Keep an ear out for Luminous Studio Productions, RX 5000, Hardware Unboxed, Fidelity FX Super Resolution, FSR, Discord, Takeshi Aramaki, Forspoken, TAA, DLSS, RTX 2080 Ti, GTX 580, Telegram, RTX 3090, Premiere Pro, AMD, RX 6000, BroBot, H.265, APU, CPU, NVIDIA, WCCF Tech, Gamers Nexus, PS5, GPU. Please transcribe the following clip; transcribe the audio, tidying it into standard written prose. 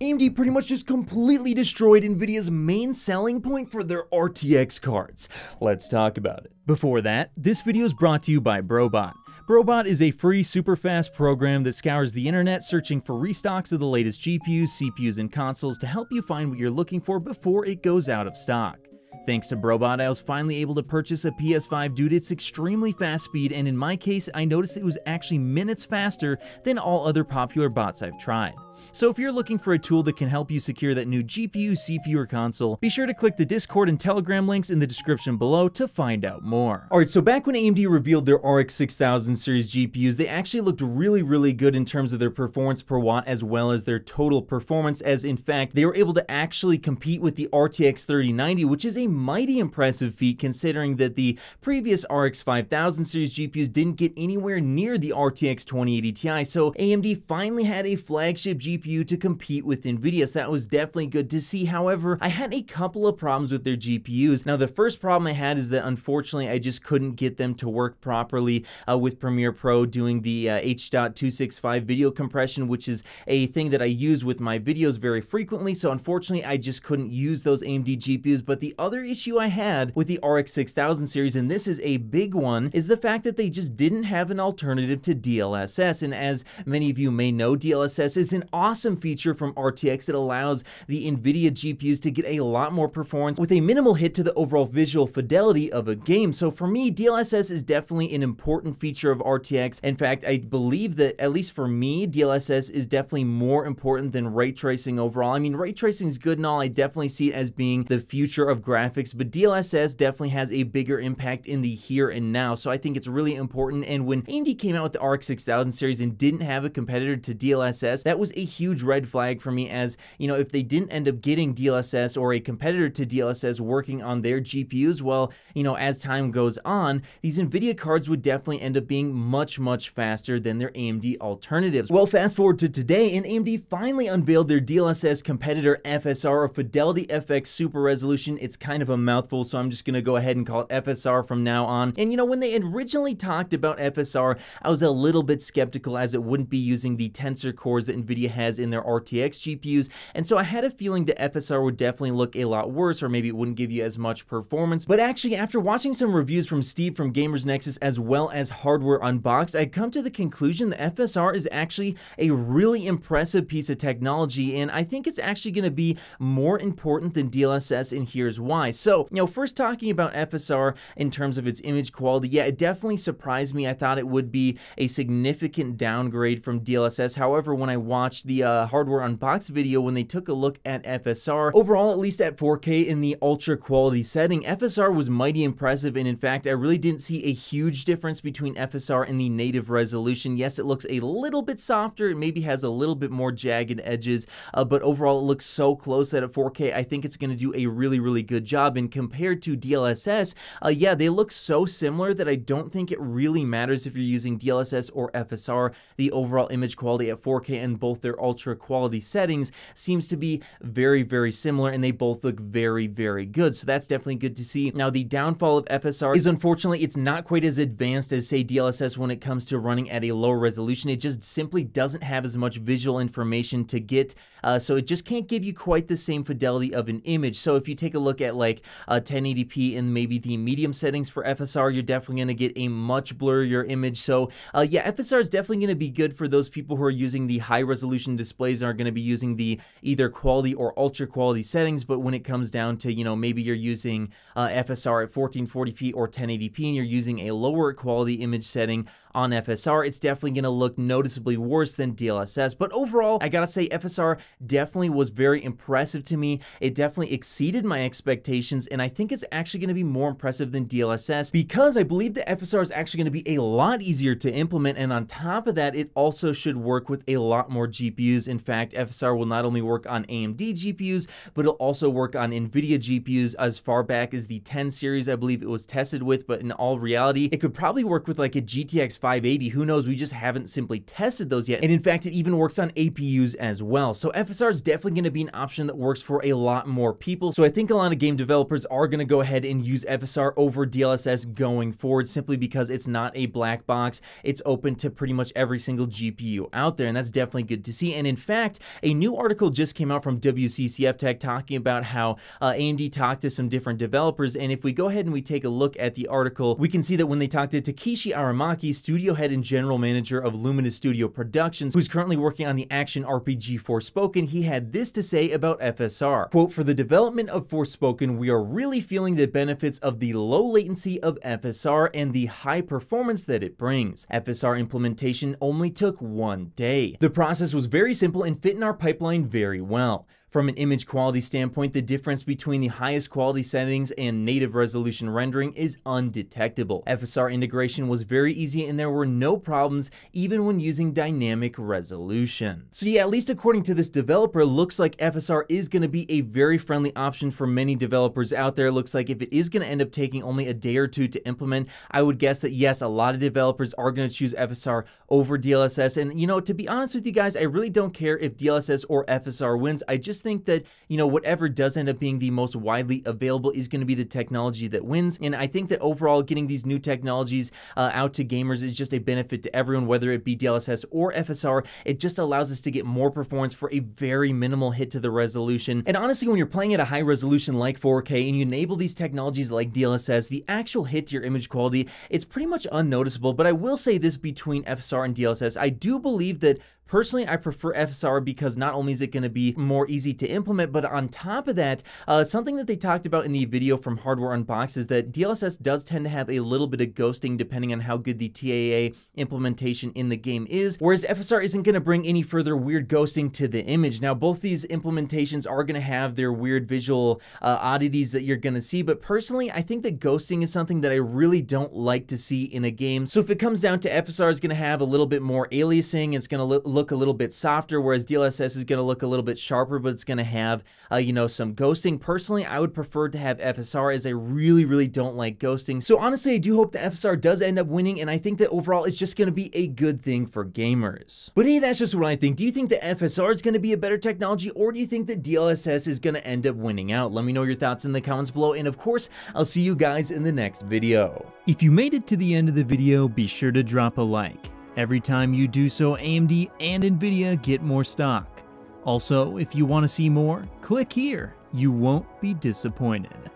AMD pretty much just completely destroyed NVIDIA's main selling point for their RTX cards. Let's talk about it. Before that, this video is brought to you by BroBot. BroBot is a free, super-fast program that scours the internet searching for restocks of the latest GPUs, CPUs, and consoles to help you find what you're looking for before it goes out of stock. Thanks to BroBot, I was finally able to purchase a PS5 due to its extremely fast speed, and in my case, I noticed it was actually minutes faster than all other popular bots I've tried. So if you're looking for a tool that can help you secure that new GPU, CPU, or console, be sure to click the Discord and Telegram links in the description below to find out more. Alright, so back when AMD revealed their RX 6000 series GPUs, they actually looked really good in terms of their performance per watt as well as their total performance, as in fact, they were able to actually compete with the RTX 3090, which is a mighty impressive feat considering that the previous RX 5000 series GPUs didn't get anywhere near the RTX 2080 Ti, so AMD finally had a flagship GPU to compete with NVIDIA, so that was definitely good to see. However, I had a couple of problems with their GPUs. Now, the first problem I had is that unfortunately I just couldn't get them to work properly with Premiere Pro doing the H.265 video compression, which is a thing that I use with my videos very frequently, so unfortunately I just couldn't use those AMD GPUs. But the other issue I had with the RX 6000 series, and this is a big one, is the fact that they just didn't have an alternative to DLSS, and as many of you may know, DLSS is an awesome feature from RTX that allows the NVIDIA GPUs to get a lot more performance with a minimal hit to the overall visual fidelity of a game. So for me, DLSS is definitely an important feature of RTX. In fact, I believe that, at least for me, DLSS is definitely more important than ray tracing overall. I mean, ray tracing is good and all, I definitely see it as being the future of graphics, but DLSS definitely has a bigger impact in the here and now, so I think it's really important. And when AMD came out with the RX 6000 series and didn't have a competitor to DLSS, that was a huge red flag for me, as you know, if they didn't end up getting DLSS or a competitor to DLSS working on their GPUs, well, you know, as time goes on, these NVIDIA cards would definitely end up being much faster than their AMD alternatives. Well, fast forward to today, and AMD finally unveiled their DLSS competitor, FSR, or Fidelity FX Super Resolution. It's kind of a mouthful, so I'm just gonna go ahead and call it FSR from now on. And you know, when they originally talked about FSR, I was a little bit skeptical as it wouldn't be using the tensor cores that NVIDIA has in their RTX GPUs, and so I had a feeling that FSR would definitely look a lot worse, or maybe it wouldn't give you as much performance. But actually, after watching some reviews from Steve from Gamers Nexus as well as Hardware Unboxed, I come to the conclusion that FSR is actually a really impressive piece of technology, and I think it's actually going to be more important than DLSS, and here's why. So, you know, first talking about FSR in terms of its image quality, yeah, it definitely surprised me. I thought it would be a significant downgrade from DLSS. However, when I watched the Hardware Unboxed video, when they took a look at FSR overall, at least at 4K in the ultra quality setting, FSR was mighty impressive, and in fact I really didn't see a huge difference between FSR and the native resolution. Yes, it looks a little bit softer, it maybe has a little bit more jagged edges, but overall it looks so close that at 4K I think it's going to do a really good job. And compared to DLSS, yeah, they look so similar that I don't think it really matters if you're using DLSS or FSR. The overall image quality at 4K and both their ultra quality settings seems to be very similar, and they both look very good, so that's definitely good to see. Now, the downfall of FSR is unfortunately it's not quite as advanced as say DLSS when it comes to running at a lower resolution. It just simply doesn't have as much visual information to get, so it just can't give you quite the same fidelity of an image. So if you take a look at like 1080p and maybe the medium settings for FSR, you're definitely going to get a much blurrier image. So yeah, FSR is definitely going to be good for those people who are using the high resolution displays are going to be using the either quality or ultra quality settings. But when it comes down to, you know, maybe you're using FSR at 1440p or 1080p and you're using a lower quality image setting on FSR, it's definitely going to look noticeably worse than DLSS. But overall, I gotta say FSR definitely was very impressive to me. It definitely exceeded my expectations, and I think it's actually going to be more impressive than DLSS because I believe that FSR is actually going to be a lot easier to implement, and on top of that, it also should work with a lot more GPUs. In fact, FSR will not only work on AMD GPUs, but it'll also work on NVIDIA GPUs as far back as the 10 series I believe it was tested with, but in all reality, it could probably work with like a GTX 580. Who knows? We just haven't simply tested those yet. And in fact, it even works on APUs as well. So FSR is definitely going to be an option that works for a lot more people. So I think a lot of game developers are going to go ahead and use FSR over DLSS going forward, simply because it's not a black box. It's open to pretty much every single GPU out there, and that's definitely good to see. PC. And in fact, a new article just came out from WCCF Tech talking about how AMD talked to some different developers. And if we go ahead and we take a look at the article, we can see that when they talked to Takeshi Aramaki, studio head and general manager of Luminous Studio Productions, who's currently working on the action RPG Forspoken, he had this to say about FSR. Quote, "For the development of Forspoken, we are really feeling the benefits of the low latency of FSR and the high performance that it brings. FSR implementation only took 1 day. The process was very simple and fit in our pipeline very well. From an image quality standpoint, the difference between the highest quality settings and native resolution rendering is undetectable. FSR integration was very easy and there were no problems even when using dynamic resolution." So yeah, at least according to this developer, looks like FSR is going to be a very friendly option for many developers out there. Looks like if it is going to end up taking only a day or two to implement, I would guess that yes, a lot of developers are going to choose FSR over DLSS. And you know, to be honest with you guys, I really don't care if DLSS or FSR wins. I just think that, you know, whatever does end up being the most widely available is going to be the technology that wins. And I think that overall getting these new technologies out to gamers is just a benefit to everyone, whether it be DLSS or FSR. It just allows us to get more performance for a very minimal hit to the resolution. And honestly, when you're playing at a high resolution like 4K and you enable these technologies like DLSS, the actual hit to your image quality, it's pretty much unnoticeable. But I will say this between FSR and DLSS, I do believe that personally, I prefer FSR because not only is it going to be more easy to implement, but on top of that, something that they talked about in the video from Hardware Unboxed is that DLSS does tend to have a little bit of ghosting depending on how good the TAA implementation in the game is, whereas FSR isn't going to bring any further weird ghosting to the image. Now, both these implementations are going to have their weird visual oddities that you're going to see, but personally, I think that ghosting is something that I really don't like to see in a game. So if it comes down to FSR, it's going to have a little bit more aliasing, it's going to look a little bit softer, whereas DLSS is going to look a little bit sharper, but it's going to have, you know, some ghosting. Personally, I would prefer to have FSR as I really don't like ghosting. So honestly, I do hope the FSR does end up winning, and I think that overall it's just going to be a good thing for gamers. But hey, that's just what I think. Do you think the FSR is going to be a better technology, or do you think that DLSS is going to end up winning out? Let me know your thoughts in the comments below, and of course, I'll see you guys in the next video. If you made it to the end of the video, be sure to drop a like. Every time you do so, AMD and NVIDIA get more stock. Also, if you want to see more, click here. You won't be disappointed.